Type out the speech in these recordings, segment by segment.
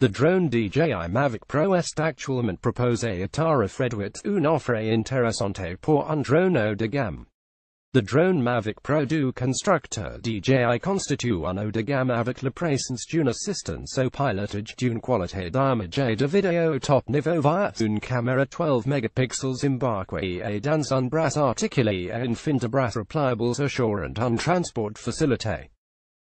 The drone DJI Mavic Pro est actualmente proposta a Atara Fredwitz un'offre interessante por un drone de gamme. The drone Mavic Pro du constructor DJI constitue un de gamme avec la présence d'une assistance au pilotage d'une qualité d'image et de vidéo top niveau via une caméra 12 megapixels embarquée et dans un bras articulé et une fin de bras repliables assurant un transport facilité.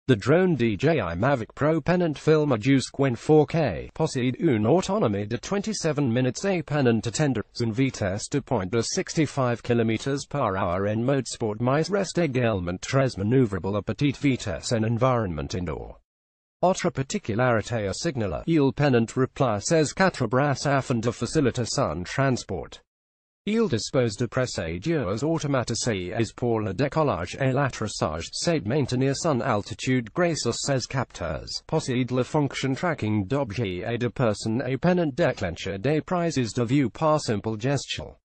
The drone DJI Mavic Pro pennant film jusqu'en 4K possède une autonomie de 27 minutes et pennant atteindre une vitesse de pointe de 65 km/h en mode sport mais reste également très manœuvrable à petite vitesse en environment indoor. Autre particularité à signaler, il pennant replace ses quatre bras afin de faciliter son transport. Il dispose de procédures automatisées pour le décollage et l'atterrissage, sait maintenir son altitude grâce à ses capteurs, possède la fonction tracking d'objets et de personnes et pennant déclencher des prises de vue par simple gesture.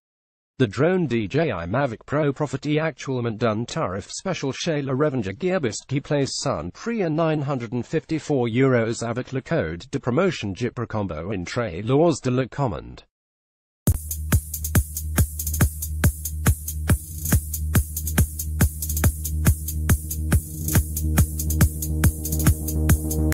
The drone DJI Mavic Pro profite actuellement d'un tarif spécial chez la revendeur GearBest qui place son prix à €954 avec le code de promotion Jiprocombo entre lors de la commande.